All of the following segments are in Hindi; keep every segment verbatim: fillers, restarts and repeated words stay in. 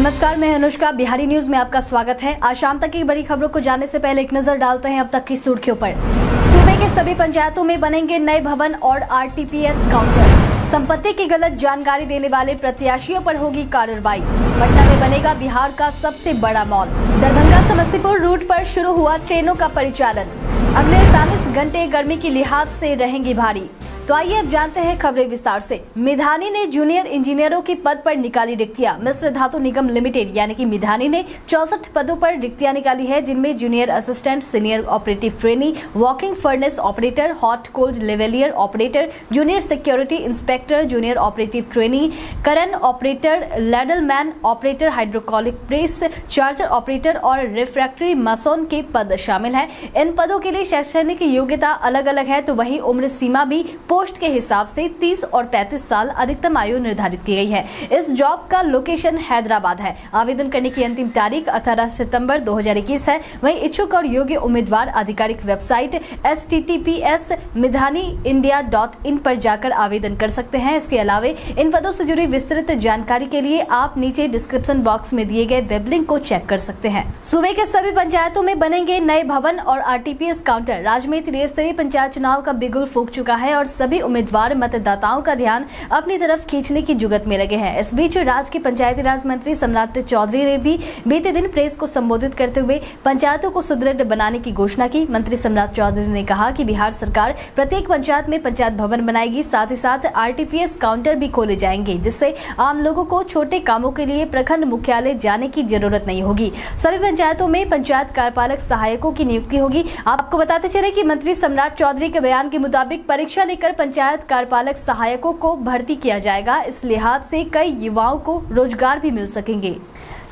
नमस्कार, मैं अनुष्का बिहारी, न्यूज में आपका स्वागत है। आज शाम तक की बड़ी खबरों को जानने से पहले एक नजर डालते हैं अब तक की सुर्खियों पर। सूबे के सभी पंचायतों में बनेंगे नए भवन और आरटीपीएस काउंटर। संपत्ति की गलत जानकारी देने वाले प्रत्याशियों पर होगी कार्रवाई। पटना में बनेगा बिहार का सबसे बड़ा मॉल। दरभंगा समस्तीपुर रूट पर शुरू हुआ ट्रेनों का परिचालन। अगले अड़तालीस घंटे गर्मी के लिहाज से रहेंगी भारी। तो आइए अब जानते हैं खबरें विस्तार से। मिधानी ने जूनियर इंजीनियरों के पद पर निकाली रिक्तियां। मिश्र धातु निगम लिमिटेड यानी कि मिधानी ने चौसठ पदों पर रिक्तियां निकाली है, जिनमें junior assistant, senior operative trainee, walking furnace operator, hot cold leveller operator, junior security inspector, junior operative trainee, crane operator, ladleman operator, hydraulic press, charger operator और रिफ्रैक्टरी मासोन के पद शामिल है। इन पदों के लिए शैक्षणिक योग्यता अलग अलग है, तो वही उम्र सीमा भी पोस्ट के हिसाब से तीस और पैंतीस साल अधिकतम आयु निर्धारित की गई है। इस जॉब का लोकेशन हैदराबाद है। आवेदन करने की अंतिम तारीख अठारह सितंबर दो हज़ार इक्कीस है। वहीं इच्छुक और योग्य उम्मीदवार आधिकारिक website H T T P S Midhani India dot in पर जाकर आवेदन कर सकते हैं। इसके अलावा इन पदों से जुड़ी विस्तृत जानकारी के लिए आप नीचे डिस्क्रिप्शन बॉक्स में दिए गए वेब लिंक को चेक कर सकते हैं। सूबे के सभी पंचायतों में बनेंगे नए भवन और आरटीपीएस काउंटर। राज्य में त्रिस्तरीय पंचायत चुनाव का बिगुल फूंक चुका है और सभी उम्मीदवार मतदाताओं का ध्यान अपनी तरफ खींचने की जुगत में लगे हैं। इस बीच राज्य के पंचायती राज मंत्री सम्राट चौधरी ने भी बीते दिन प्रेस को संबोधित करते हुए पंचायतों को सुदृढ़ बनाने की घोषणा की। मंत्री सम्राट चौधरी ने कहा कि बिहार सरकार प्रत्येक पंचायत में पंचायत भवन बनाएगी, साथ ही साथ आरटीपीएस काउंटर भी खोले जाएंगे, जिससे आम लोगों को छोटे कामों के लिए प्रखंड मुख्यालय जाने की जरूरत नहीं होगी। सभी पंचायतों में पंचायत कार्यपालक सहायकों की नियुक्ति होगी। आपको बताते चले कि मंत्री सम्राट चौधरी के बयान के मुताबिक परीक्षा लेकर पंचायत कार्यपालक सहायकों को भर्ती किया जाएगा। इस लिहाज से कई युवाओं को रोजगार भी मिल सकेंगे।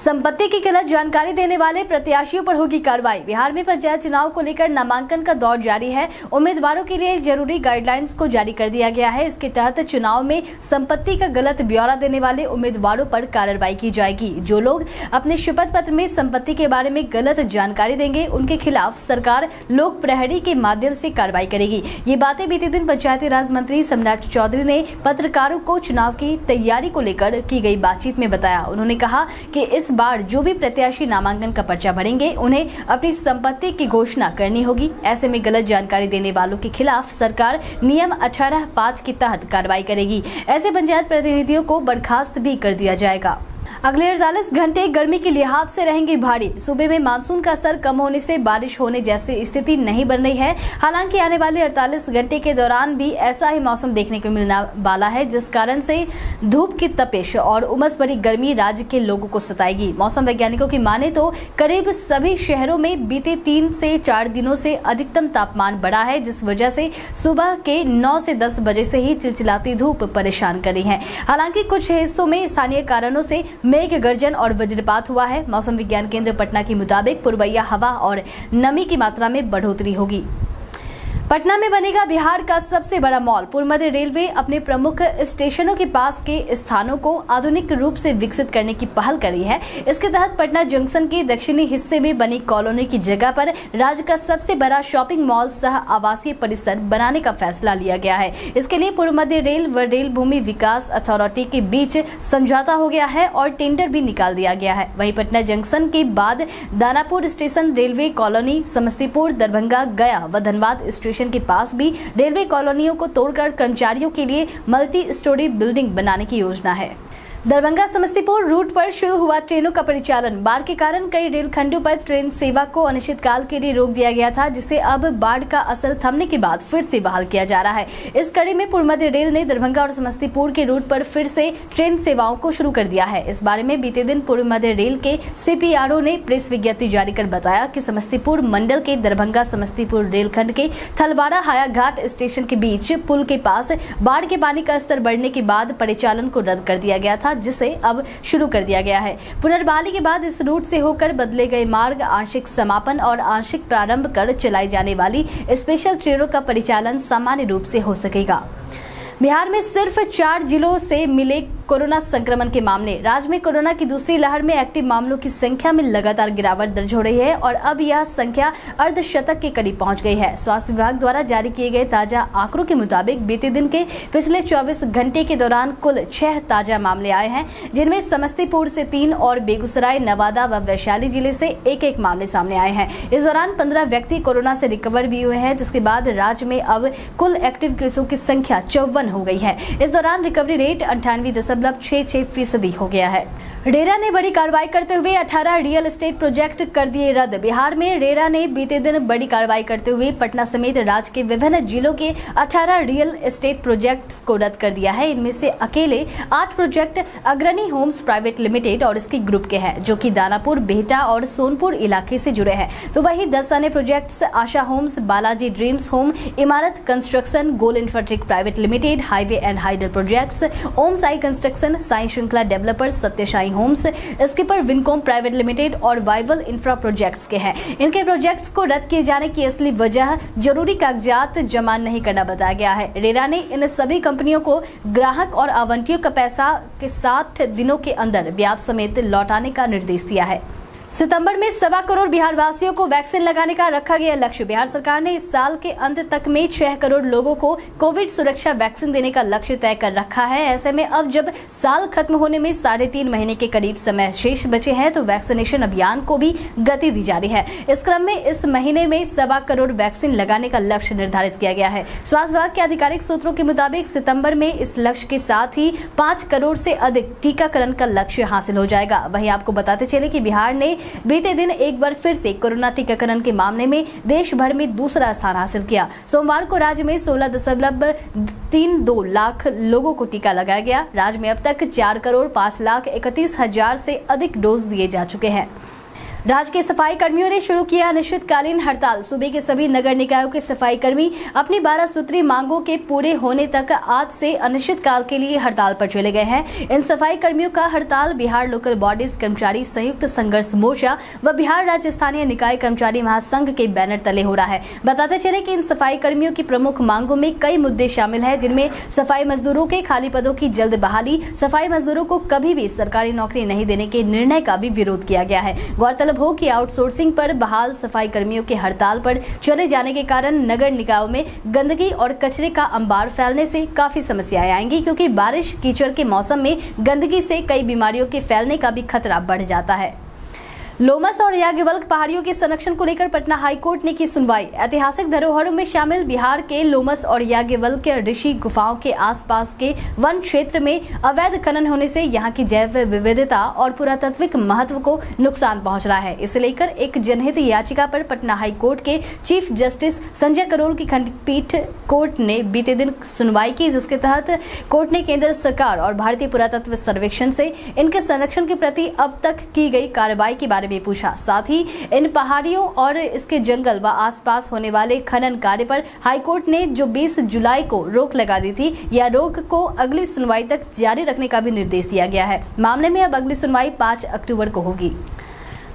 संपत्ति की गलत जानकारी देने वाले प्रत्याशियों पर होगी कार्रवाई। बिहार में पंचायत चुनाव को लेकर नामांकन का दौर जारी है। उम्मीदवारों के लिए जरूरी गाइडलाइंस को जारी कर दिया गया है। इसके तहत चुनाव में संपत्ति का गलत ब्यौरा देने वाले उम्मीदवारों पर कार्रवाई की जाएगी। जो लोग अपने शपथ पत्र में संपत्ति के बारे में गलत जानकारी देंगे, उनके खिलाफ सरकार लोक प्रहरी के माध्यम से कार्रवाई करेगी। ये बातें बीते दिन पंचायती राज मंत्री सम्राट चौधरी ने पत्रकारों को चुनाव की तैयारी को लेकर की गई बातचीत में बताया। उन्होंने कहा कि इस इस बार जो भी प्रत्याशी नामांकन का पर्चा भरेंगे, उन्हें अपनी संपत्ति की घोषणा करनी होगी। ऐसे में गलत जानकारी देने वालों के खिलाफ सरकार नियम अठारह पाँच के तहत कार्रवाई करेगी। ऐसे पंचायत प्रतिनिधियों को बर्खास्त भी कर दिया जाएगा। अगले अड़तालीस घंटे गर्मी के लिहाज से रहेंगी भारी। सूबे में मानसून का असर कम होने से बारिश होने जैसी स्थिति नहीं बन रही है। हालांकि आने वाले अड़तालीस घंटे के दौरान भी ऐसा ही मौसम देखने को मिलने वाला है, जिस कारण से धूप की तपिश और उमस भरी गर्मी राज्य के लोगों को सताएगी। मौसम वैज्ञानिकों की माने तो करीब सभी शहरों में बीते तीन से चार दिनों से अधिकतम तापमान बढ़ा है, जिस वजह से सुबह के नौ से दस बजे से ही चिलचिलाती धूप परेशान कर रही है। हालांकि कुछ हिस्सों में स्थानीय कारणों से मेघ गर्जन और वज्रपात हुआ है। मौसम विज्ञान केंद्र पटना के मुताबिक पुरबैया हवा और नमी की मात्रा में बढ़ोतरी होगी। पटना में बनेगा बिहार का सबसे बड़ा मॉल। पूर्व मध्य रेलवे अपने प्रमुख स्टेशनों के पास के स्थानों को आधुनिक रूप से विकसित करने की पहल कर रही है। इसके तहत पटना जंक्शन के दक्षिणी हिस्से में बनी कॉलोनी की जगह पर राज्य का सबसे बड़ा शॉपिंग मॉल सह आवासीय परिसर बनाने का फैसला लिया गया है। इसके लिए पूर्व मध्य रेल व रेल भूमि विकास अथॉरिटी के बीच समझौता हो गया है और टेंडर भी निकाल दिया गया है। वहीं पटना जंक्शन के बाद Danapur station, railway colony, Samastipur, Darbhanga, Gaya व धनबाद स्टेशन के पास भी रेलवे कॉलोनियों को तोड़कर कर्मचारियों के लिए मल्टी स्टोरी बिल्डिंग बनाने की योजना है। दरभंगा समस्तीपुर रूट पर शुरू हुआ ट्रेनों का परिचालन। बाढ़ के कारण कई रेलखंडों पर ट्रेन सेवा को अनिश्चितकाल के लिए रोक दिया गया था, जिसे अब बाढ़ का असर थमने के बाद फिर से बहाल किया जा रहा है। इस कड़ी में पूर्व मध्य रेल ने दरभंगा और समस्तीपुर के रूट पर फिर से ट्रेन सेवाओं को शुरू कर दिया है। इस बारे में बीते दिन पूर्व मध्य रेल के सीपीआरओ ने प्रेस विज्ञप्ति जारी कर बताया कि समस्तीपुर मंडल के दरभंगा समस्तीपुर रेलखंड के थलवाड़ा हायाघाट स्टेशन के बीच पुल के पास बाढ़ के पानी का स्तर बढ़ने के बाद परिचालन को रद्द कर दिया गया था, जिसे अब शुरू कर दिया गया है। पुनर्बहाली के बाद इस रूट से होकर बदले गए मार्ग, आंशिक समापन और आंशिक प्रारंभ कर चलाई जाने वाली स्पेशल ट्रेनों का परिचालन सामान्य रूप से हो सकेगा। बिहार में सिर्फ चार जिलों से मिले कोरोना संक्रमण के मामले। राज्य में कोरोना की दूसरी लहर में एक्टिव मामलों की संख्या में लगातार गिरावट दर्ज हो रही है और अब यह संख्या अर्धशतक के करीब पहुंच गई है। स्वास्थ्य विभाग द्वारा जारी किए गए ताजा आंकड़ों के मुताबिक बीते दिन के पिछले चौबीस घंटे के दौरान कुल छह ताजा मामले आए हैं, जिनमें समस्तीपुर से तीन और बेगूसराय, नवादा व वैशाली जिले से एक एक मामले सामने आए हैं। इस दौरान पंद्रह व्यक्ति कोरोना से रिकवर भी हुए हैं, जिसके बाद राज्य में अब कुल एक्टिव केसों की संख्या चौवन हो गई है। इस दौरान रिकवरी रेट अंठानवे दशमलव छह छह फीसदी हो गया है। रेरा ने बड़ी कार्रवाई करते हुए अठारह रियल एस्टेट प्रोजेक्ट कर दिए रद्द। बिहार में रेरा ने बीते दिन बड़ी कार्रवाई करते हुए पटना समेत राज्य के विभिन्न जिलों के अठारह रियल एस्टेट प्रोजेक्ट्स को रद्द कर दिया है। इनमें से अकेले आठ प्रोजेक्ट अग्रणी होम्स प्राइवेट लिमिटेड और इसके ग्रुप के हैं, जो कि दानापुर, बेहटा और सोनपुर इलाके से जुड़े हैं। तो वही दस अन्य projects Asha homes, Balaji dreams home, इमारत construction, goal in फ्राट्रिक private limited, highway and हाइडर project, Om Sai construction, Sai Shrinkhala developers, सत्याशाही Holmes, इसके पर विनकॉम प्राइवेट लिमिटेड और वाइवल इंफ्रा प्रोजेक्ट्स के हैं। इनके प्रोजेक्ट्स को रद्द किए जाने की असली वजह जरूरी कागजात जमा नहीं करना बताया गया है। रेरा ने इन सभी कंपनियों को ग्राहक और आवंटियों का पैसा के साठ दिनों के अंदर ब्याज समेत लौटाने का निर्देश दिया है। सितंबर में सवा करोड़ बिहार वासियों को वैक्सीन लगाने का रखा गया लक्ष्य। बिहार सरकार ने इस साल के अंत तक में छह करोड़ लोगों को कोविड सुरक्षा वैक्सीन देने का लक्ष्य तय कर रखा है। ऐसे में अब जब साल खत्म होने में साढ़े तीन महीने के करीब समय शेष बचे हैं, तो वैक्सीनेशन अभियान को भी गति दी जा रही है। इस क्रम में इस महीने में सवा करोड़ वैक्सीन लगाने का लक्ष्य निर्धारित किया गया है। स्वास्थ्य विभाग के आधिकारिक सूत्रों के मुताबिक सितम्बर में इस लक्ष्य के साथ ही पाँच करोड़ से अधिक टीकाकरण का लक्ष्य हासिल हो जाएगा। वहीं आपको बताते चले कि बिहार ने बीते दिन एक बार फिर से कोरोना टीकाकरण के मामले में देश भर में दूसरा स्थान हासिल किया। सोमवार को राज्य में सोलह दशमलव तीन दो लाख लोगों को टीका लगाया गया। राज्य में अब तक चार करोड़ पाँच लाख इकतीस हजार से अधिक डोज दिए जा चुके हैं। राज्य के सफाई कर्मियों ने शुरू किया अनिश्चितकालीन हड़ताल। सूबे के सभी नगर निकायों के सफाई कर्मी अपनी बारह सूत्री मांगों के पूरे होने तक आज से अनिश्चितकाल के लिए हड़ताल पर चले गए हैं। इन सफाई कर्मियों का हड़ताल बिहार लोकल बॉडीज कर्मचारी संयुक्त संघर्ष मोर्चा व बिहार राज्य स्थानीय निकाय कर्मचारी महासंघ के बैनर तले हो रहा है। बताते चले कि इन सफाई कर्मियों की प्रमुख मांगों में कई मुद्दे शामिल है, जिनमें सफाई मजदूरों के खाली पदों की जल्द बहाली, सफाई मजदूरों को कभी भी सरकारी नौकरी नहीं देने के निर्णय का भी विरोध किया गया है। गौरतलब हो कि आउटसोर्सिंग पर बहाल सफाई कर्मियों के हड़ताल पर चले जाने के कारण नगर निकायों में गंदगी और कचरे का अंबार फैलने से काफी समस्याएं आएंगी, क्योंकि बारिश कीचड़ के मौसम में गंदगी से कई बीमारियों के फैलने का भी खतरा बढ़ जाता है। लोमस और याग्यवल्क पहाड़ियों के संरक्षण को लेकर पटना हाई कोर्ट ने की सुनवाई। ऐतिहासिक धरोहरों में शामिल बिहार के लोमस और याग्यवल्क के ऋषि गुफाओं के आसपास के वन क्षेत्र में अवैध खनन होने से यहां की जैव विविधता और पुरातत्विक महत्व को नुकसान पहुंच रहा है। इसे लेकर एक जनहित याचिका पर पटना हाई कोर्ट के चीफ जस्टिस संजय करोल की खंडपीठ कोर्ट ने बीते दिन सुनवाई की, जिसके तहत कोर्ट ने केंद्र सरकार और भारतीय पुरातत्व सर्वेक्षण से इनके संरक्षण के प्रति अब तक की गई कार्रवाई के बारे भी पूछा। साथ ही इन पहाड़ियों और इसके जंगल व आसपास होने वाले खनन कार्य पर हाईकोर्ट ने जो बीस जुलाई को रोक लगा दी थी, यह रोक को अगली सुनवाई तक जारी रखने का भी निर्देश दिया गया है। मामले में अब अगली सुनवाई पाँच अक्टूबर को होगी।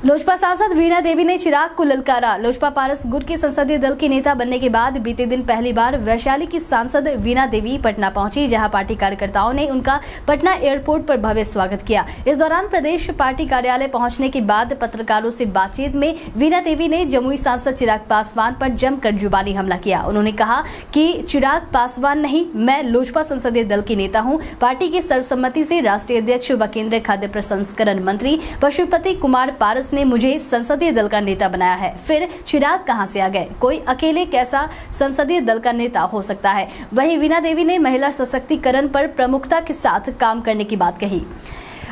लोजपा सांसद वीणा देवी ने चिराग को ललकारा। लोजपा पारस गुट के संसदीय दल की नेता बनने के बाद बीते दिन पहली बार वैशाली की सांसद वीणा देवी पटना पहुंची, जहां पार्टी कार्यकर्ताओं ने उनका पटना एयरपोर्ट पर भव्य स्वागत किया। इस दौरान प्रदेश पार्टी कार्यालय पहुंचने के बाद पत्रकारों से बातचीत में वीणा देवी ने जमुई सांसद चिराग पासवान पर जमकर जुबानी हमला किया। उन्होंने कहा कि चिराग पासवान नहीं, मैं लोजपा संसदीय दल की नेता हूँ। पार्टी की सर्वसम्मति से राष्ट्रीय अध्यक्ष व केंद्रीय खाद्य प्रसंस्करण मंत्री पशुपति कुमार पारस ने मुझे संसदीय दल का नेता बनाया है। फिर चिराग कहां से आ गए? कोई अकेले कैसा संसदीय दल का नेता हो सकता है? वहीं वीणा देवी ने महिला सशक्तिकरण पर प्रमुखता के साथ काम करने की बात कही।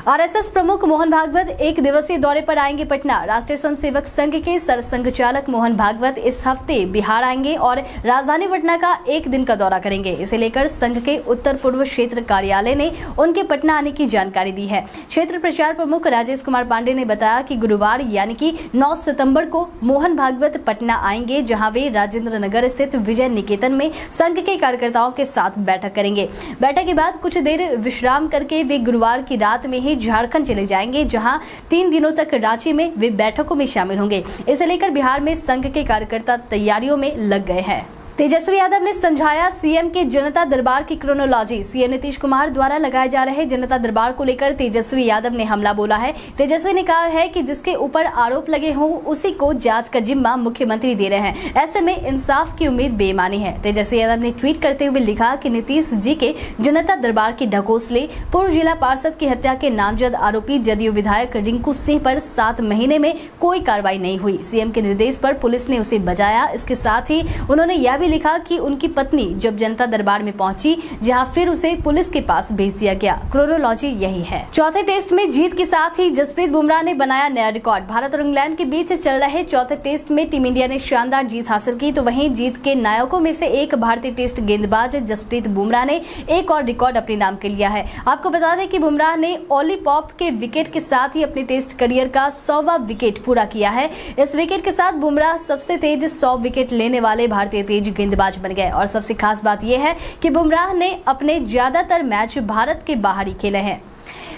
आरएसएस प्रमुख मोहन भागवत एक दिवसीय दौरे पर आएंगे पटना। राष्ट्रीय स्वयंसेवक संघ के सरसंघ चालक मोहन भागवत इस हफ्ते बिहार आएंगे और राजधानी पटना का एक दिन का दौरा करेंगे। इसे लेकर संघ के उत्तर पूर्व क्षेत्र कार्यालय ने उनके पटना आने की जानकारी दी है। क्षेत्र प्रचार प्रमुख राजेश कुमार पांडे ने बताया कि गुरुवार यानी कि नौ सितम्बर को मोहन भागवत पटना आएंगे, जहाँ वे राजेंद्र नगर स्थित विजय निकेतन में संघ के कार्यकर्ताओं के साथ बैठक करेंगे। बैठक के बाद कुछ देर विश्राम करके वे गुरुवार की रात में झारखंड चले जाएंगे, जहां तीन दिनों तक रांची में वे बैठकों में शामिल होंगे। इसे लेकर बिहार में संघ के कार्यकर्ता तैयारियों में लग गए हैं। तेजस्वी यादव ने समझाया सीएम के जनता दरबार की क्रोनोलॉजी। सीएम नीतीश कुमार द्वारा लगाए जा रहे जनता दरबार को लेकर तेजस्वी यादव ने हमला बोला है। तेजस्वी ने कहा है कि जिसके ऊपर आरोप लगे हों उसी को जांच का जिम्मा मुख्यमंत्री दे रहे हैं, ऐसे में इंसाफ की उम्मीद बेईमानी है। तेजस्वी यादव ने ट्वीट करते हुए लिखा कि नीतीश जी के जनता दरबार के ढकोसले। पूर्व जिला पार्षद की हत्या के नामजद आरोपी जदयू विधायक रिंकू सिंह पर सात महीने में कोई कार्रवाई नहीं हुई। सीएम के निर्देश पर पुलिस ने उसे बचाया। इसके साथ ही उन्होंने यह भी लिखा कि उनकी पत्नी जब जनता दरबार में पहुंची, जहां फिर उसे पुलिस के पास भेज दिया गया। क्रोनोलॉजी यही है। चौथे टेस्ट में जीत के साथ ही जसप्रीत बुमराह ने बनाया नया रिकॉर्ड। भारत और इंग्लैंड के बीच चल रहे चौथे टेस्ट में टीम इंडिया ने शानदार जीत हासिल की, तो वहीं जीत के नायकों में से एक भारतीय टेस्ट गेंदबाज जसप्रीत बुमराह ने एक और रिकॉर्ड अपने नाम कर लिया है। आपको बता दें कि बुमराह ने ओली पॉप के विकेट के साथ ही अपने टेस्ट करियर का सौवां विकेट पूरा किया है। इस विकेट के साथ बुमराह सबसे तेज सौ विकेट लेने वाले भारतीय तेज गेंदबाज बन गए। और सबसे खास बात यह है कि बुमराह ने अपने ज्यादातर मैच भारत के बाहर ही खेले हैं।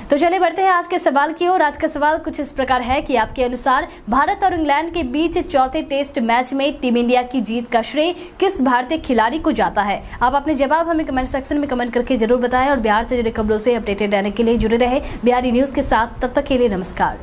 तो चलिए बढ़ते हैं आज के सवाल की ओर। आज का सवाल कुछ इस प्रकार है कि आपके अनुसार भारत और इंग्लैंड के बीच चौथे टेस्ट मैच में टीम इंडिया की जीत का श्रेय किस भारतीय खिलाड़ी को जाता है? आप अपने जवाब हमें कमेंट सेक्शन में कमेंट करके जरूर बताएं और बिहार से जुड़ी खबरों से अपडेटेड रहने के लिए जुड़े रहे बिहारी न्यूज के साथ। तब तक के लिए नमस्कार।